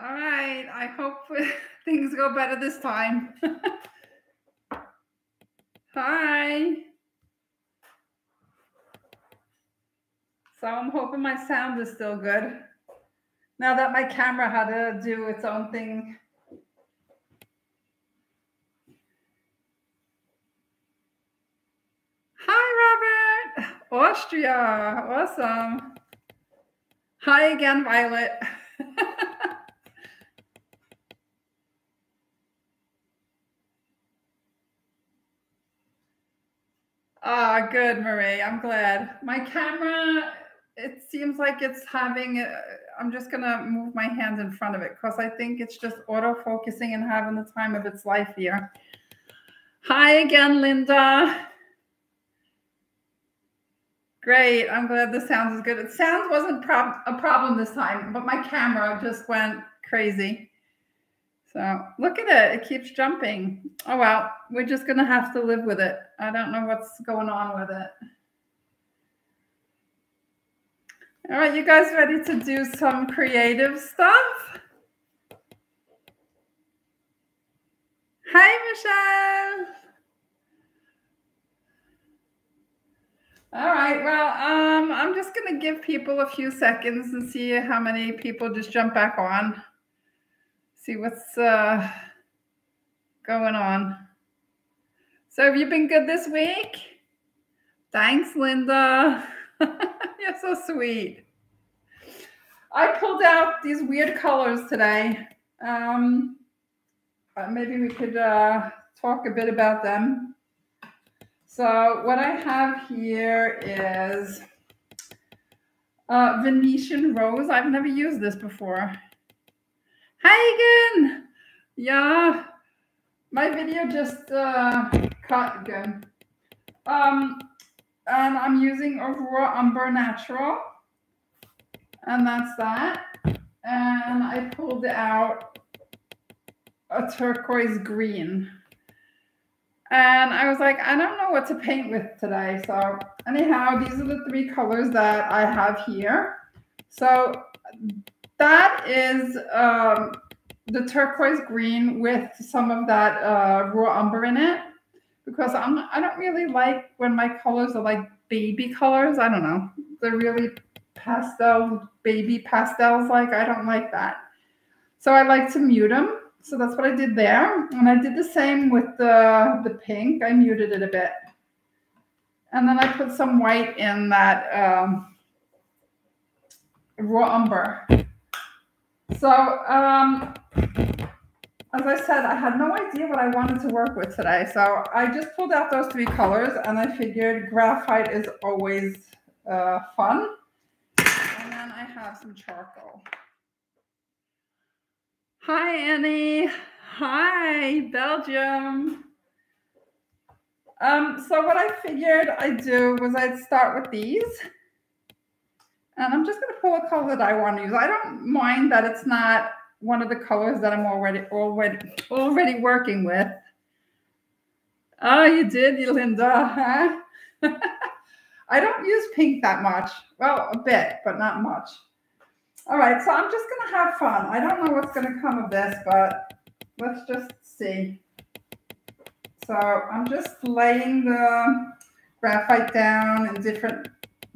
All right, I hope things go better this time. Hi. So I'm hoping my sound is still good. Now that my camera had to do its own thing. Hi, Robert. Austria. Awesome. Hi again, Violet. Ah, oh, good, Marie. I'm glad. My camera, it seems like it's having, I'm just going to move my hands in front of it because I think it's just auto-focusing and having the time of its life here. Hi again, Linda. Great. I'm glad the sound is good. It sound wasn't a problem this time, but my camera just went crazy. So look at it. It keeps jumping. Oh, well, we're just going to have to live with it. I don't know what's going on with it. All right, you guys ready to do some creative stuff? Hi, Michelle. All right, well, I'm just going to give people a few seconds and see how many people just jump back on. See what's going on. So have you been good this week? Thanks, Linda. You're so sweet. I pulled out these weird colors today. Maybe we could talk a bit about them. So what I have here is Venetian rose. I've never used this before. Hi again. Yeah, my video just cut again. And I'm using Avra Umber Natural. And that's that. And I pulled out a turquoise green. And I was like, I don't know what to paint with today. So anyhow, these are the three colors that I have here. So that is the turquoise green with some of that raw umber in it. Because I don't really like when my colors are like baby colors. I don't know. They're really pastel, baby pastels. Like, I don't like that. So I like to mute them. So that's what I did there. And I did the same with the pink. I muted it a bit. And then I put some white in that raw umber. So as I said, I had no idea what I wanted to work with today. So I just pulled out those three colors and I figured graphite is always fun. And then I have some charcoal. Hi, Annie. Hi, Belgium. So what I figured I'd do was I'd start with these. And I'm just going to pull a color that I want to use. I don't mind that it's not one of the colors that I'm already working with. Oh, you did, Linda, huh? I don't use pink that much. Well, a bit, but not much. All right, so I'm just going to have fun. I don't know what's going to come of this, but let's just see. So I'm just laying the graphite down in different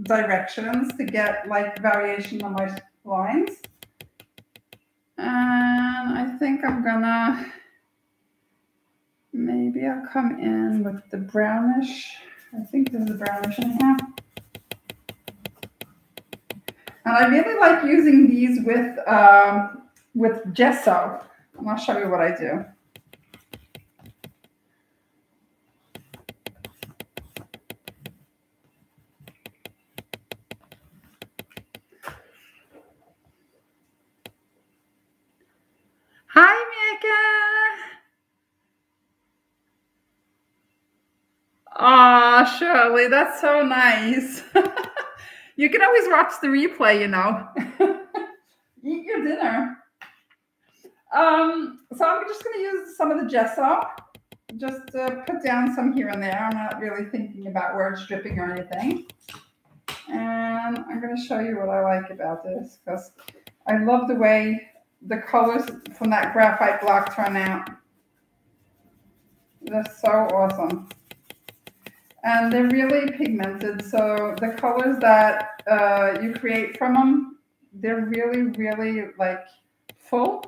directions to get like variation on my lines. And I think I'm going to, maybe I'll come in with the brownish. I think there's a brownish in here. And I really like using these with gesso. And I'll show you what I do. Hi, Mika. Aw, Shirley, that's so nice. You can always watch the replay, you know. Eat your dinner. So I'm just going to use some of the gesso. Just put down some here and there. I'm not really thinking about where it's dripping or anything. And I'm going to show you what I like about this because I love the way the colors from that graphite block turn out. They're so awesome. And they're really pigmented, so the colors that you create from them, they're really, really like full,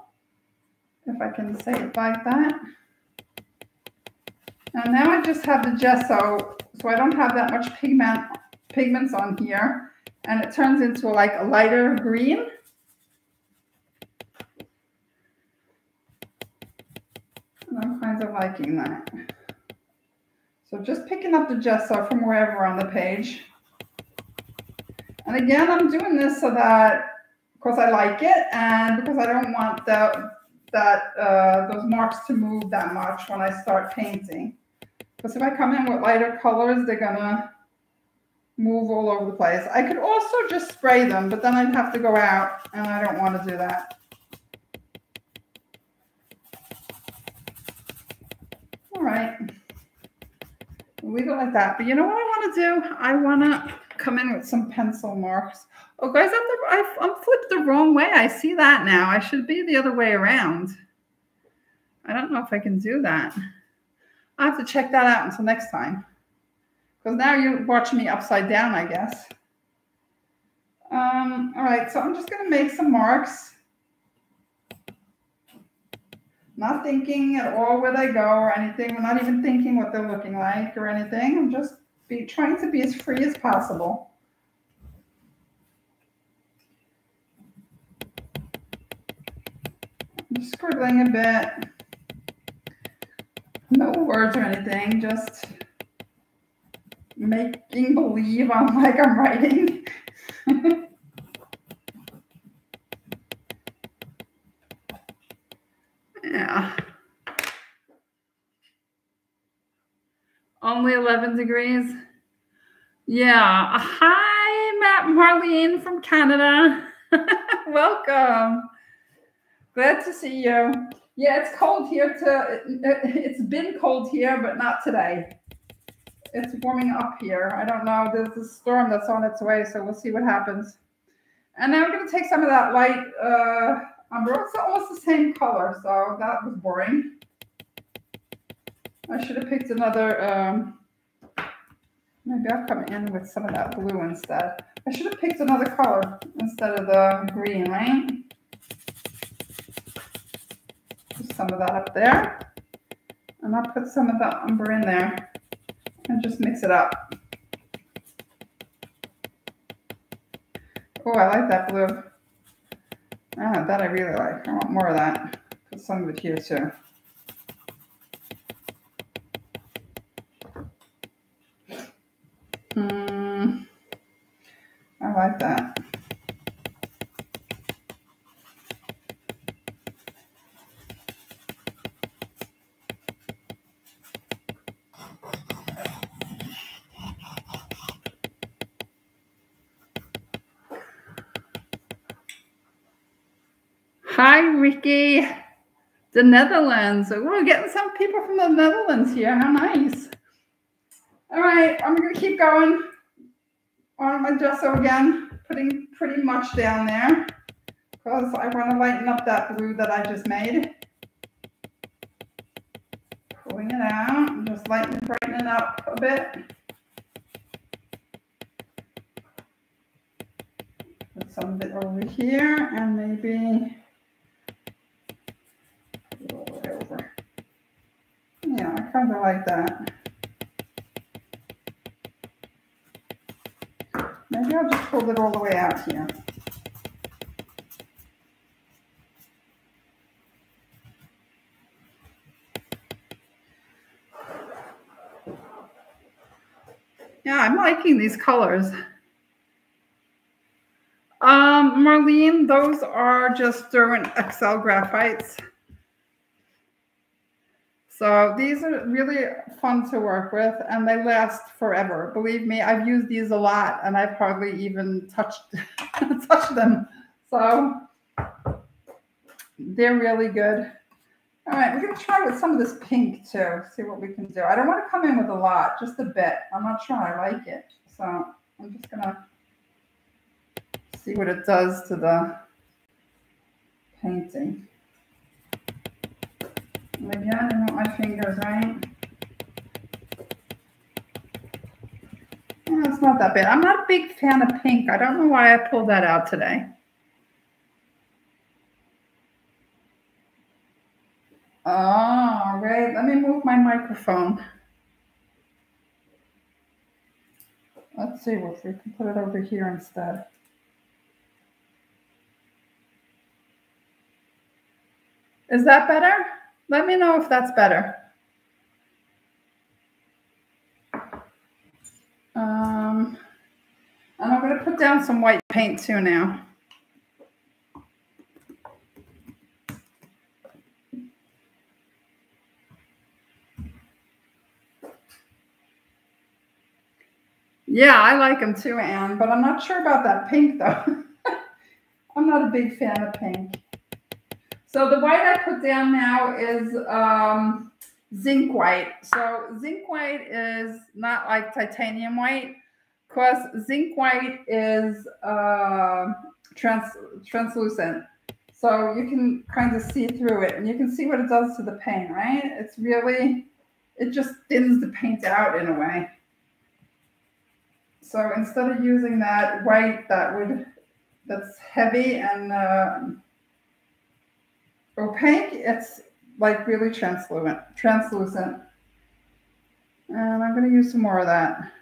if I can say it like that. And now I just have the gesso, so I don't have that much pigments on here, and it turns into like a lighter green. And I'm kind of liking that. So just picking up the gesso from wherever on the page. And again, I'm doing this so that, because I like it, and because I don't want those marks to move that much when I start painting. Because if I come in with lighter colors, they're gonna move all over the place. I could also just spray them, but then I'd have to go out, and I don't want to do that. All right. Leave it like that. But you know what I want to do? I want to come in with some pencil marks. Oh, guys, I'm flipped the wrong way. I see that now. I should be the other way around. I don't know if I can do that. I have to check that out until next time. Because now you're watching me upside down, I guess. All right, so I'm just going to make some marks. Not thinking at all where they go or anything. We're not even thinking what they're looking like or anything. I'm just trying to be as free as possible. I'm just scribbling a bit. No words or anything. Just making believe I'm like I'm writing. Yeah. Only 11 degrees. Yeah. Hi, Matt Marlene from Canada. Welcome. Glad to see you. Yeah, it's cold here. It's been cold here, but not today. It's warming up here. I don't know. There's a storm that's on its way, so we'll see what happens. And now we're going to take some of that light umber. It's almost the same color, so that was boring. I should have picked another, maybe I'll come in with some of that blue instead. I should have picked another color instead of the green, right? Put some of that up there. And I'll put some of that umber in there and just mix it up. Oh, I like that blue. Ah, that I really like. I want more of that. Put some of it here too. I like that. Hi, Ricky. The Netherlands. We're getting some people from the Netherlands here. How nice. All right, I'm going to keep going on my gesso again, putting pretty much down there because I want to lighten up that blue that I just made. Pulling it out and just brighten it up a bit. Put some of it over here and maybe all the way over. Yeah, I kind of like that. Maybe I'll just pull it all the way out here. Yeah, I'm liking these colors. Marlene, those are just Derwent XL graphites. So these are really fun to work with, and they last forever. Believe me, I've used these a lot, and I've hardly even touched them. So they're really good. All right, we're going to try with some of this pink, too, see what we can do. I don't want to come in with a lot, just a bit. I'm not sure I like it. So I'm just going to see what it does to the painting. Maybe I don't want my fingers right. No, it's not that bad. I'm not a big fan of pink. I don't know why I pulled that out today. Oh, all right. Let me move my microphone. Let's see if we can put it over here instead. Is that better? Let me know if that's better. And I'm going to put down some white paint too now. Yeah, I like them too, Anne, but I'm not sure about that pink though. I'm not a big fan of pink. So the white I put down now is zinc white. So zinc white is not like titanium white, because zinc white is translucent. So you can kind of see through it, and you can see what it does to the paint, right? It's really, it just thins the paint out in a way. So instead of using that white that's heavy and opaque, it's like really translucent. And I'm going to use some more of that.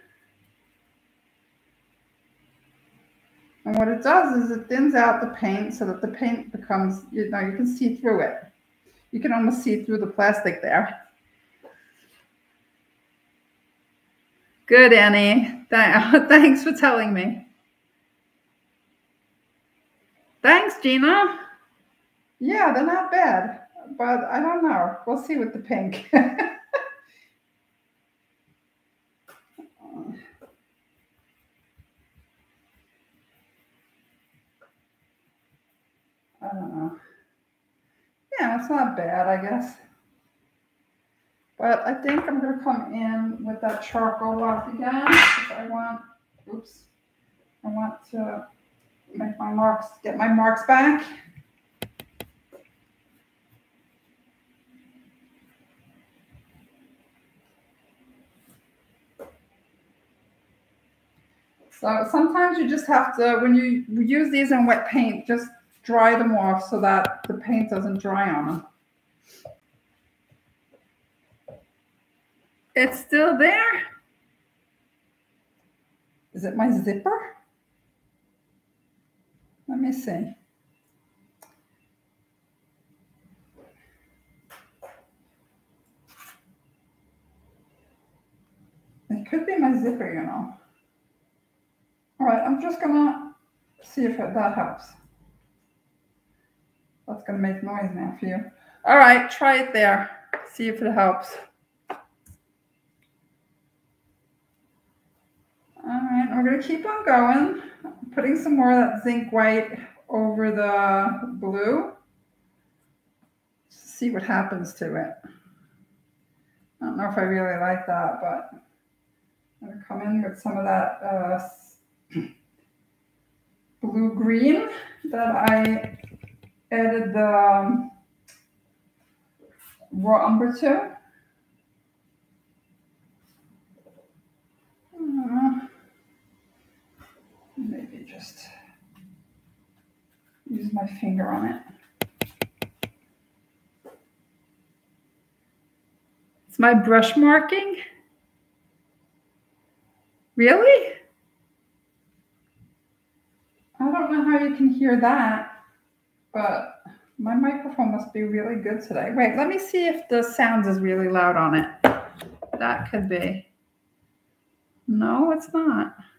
And what it does is it thins out the paint so that the paint becomes, you know, you can see through it. You can almost see through the plastic there. Good, Annie. Thanks for telling me. Thanks, Gina. Yeah, they're not bad, but I don't know. We'll see with the pink. I don't know. Yeah, it's not bad, I guess. But I think I'm going to come in with that charcoal block again, because I want, oops, I want to make my marks, get my marks back. So sometimes you just have to, when you use these in wet paint, just dry them off so that the paint doesn't dry on them. It's still there? Is it my zipper? Let me see. It could be my zipper, you know. All right, I'm just gonna see if that helps. That's gonna make noise now for you. All right, try it there. See if it helps. All right, I'm gonna keep on going. I'm putting some more of that zinc white over the blue. See what happens to it. I don't know if I really like that, but I'm gonna come in with some of that blue green that I added the raw umber to. Maybe just use my finger on it. It's my brush marking. Really? I don't know how you can hear that, but my microphone must be really good today. Wait, let me see if the sound is really loud on it. That could be. No, it's not.